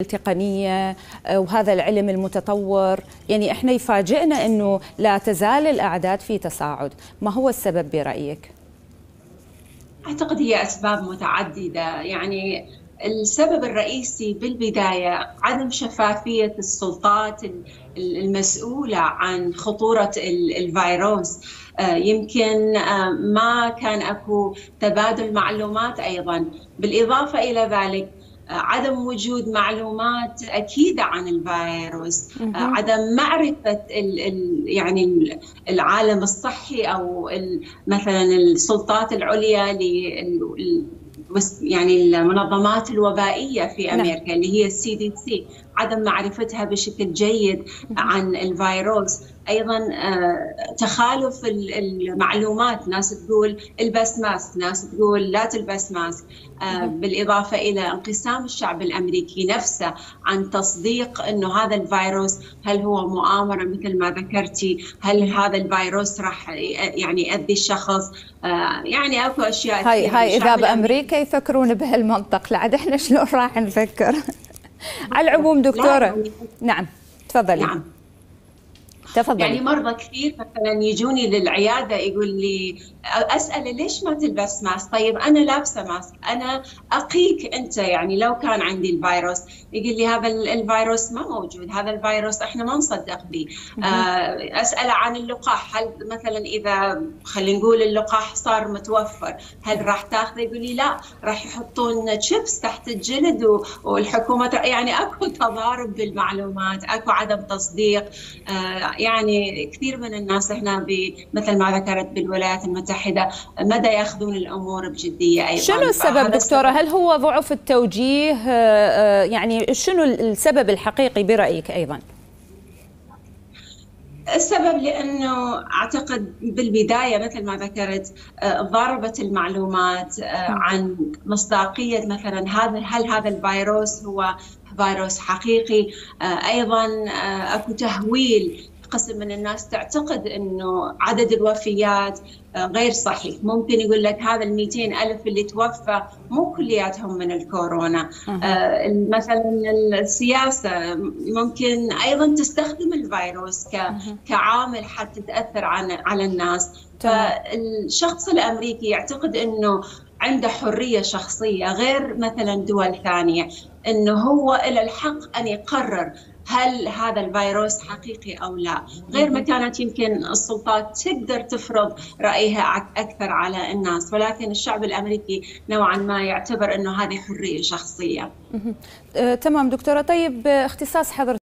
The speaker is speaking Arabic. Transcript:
التقنية وهذا العلم المتطور، يعني احنا يفاجئنا انه لا تزال الاعداد في تصاعد، ما هو السبب برأيك؟ اعتقد هي اسباب متعددة، يعني السبب الرئيسي بالبداية عدم شفافية السلطات المسؤولة عن خطورة الفيروس، يمكن ما كان اكو تبادل معلومات ايضا، بالاضافة الى ذلك عدم وجود معلومات أكيدة عن الفيروس، عدم معرفة يعني العالم الصحي أو مثلا السلطات العليا يعني المنظمات الوبائية في أمريكا اللي هي CDC، عدم معرفتها بشكل جيد عن الفيروس. أيضا تخالف المعلومات، ناس تقول البس ماسك، ناس تقول لا تلبس ماسك، بالإضافة إلى انقسام الشعب الأمريكي نفسه عن تصديق أنه هذا الفيروس هل هو مؤامرة مثل ما ذكرتي، هل هذا الفيروس راح يعني يؤذي الشخص، يعني أكو أشياء. هاي إذا بأمريكا يفكرون بهالمنطق، لعد إحنا شلون راح نفكر؟ على العموم دكتورة، نعم تفضلي. نعم تفضل. يعني مرضى كثير مثلا يجوني للعياده يقول لي اساله ليش ما تلبس ماسك؟ طيب انا لابسه ماسك، انا اقيك انت، يعني لو كان عندي الفيروس. يقول لي هذا الفيروس ما موجود، هذا الفيروس احنا ما نصدق به. اساله عن اللقاح، هل مثلا اذا خلينا نقول اللقاح صار متوفر هل راح تاخذه؟ يقول لي لا، راح يحطون شيبس تحت الجلد والحكومه، يعني اكو تضارب بالمعلومات، اكو عدم تصديق. يعني كثير من الناس هنا مثل ما ذكرت بالولايات المتحدة مدى ياخذون الأمور بجدية أيضا. شنو السبب دكتورة؟ هل هو ضعف التوجيه؟ يعني شنو السبب الحقيقي برأيك أيضا؟ السبب لأنه أعتقد بالبداية مثل ما ذكرت ضربت المعلومات عن مصداقية مثلا هل هذا الفيروس هو فيروس حقيقي. أيضا أكو تهويل، قسم من الناس تعتقد أنه عدد الوفيات غير صحيح، ممكن يقول لك هذا ال200,000 اللي توفى مو كلياتهم من الكورونا. مثلا السياسة ممكن أيضا تستخدم الفيروس كعامل حتى تأثر على الناس. فالشخص الأمريكي يعتقد أنه عنده حرية شخصية غير مثلا دول ثانية، أنه هو إلى الحق أن يقرر هل هذا الفيروس حقيقي أو لا. غير ما كانت يمكن السلطات تقدر تفرض رأيها أكثر على الناس، ولكن الشعب الأمريكي نوعا ما يعتبر أنه هذه حرية شخصية. تمام دكتورة. طيب اختصاص حضرتك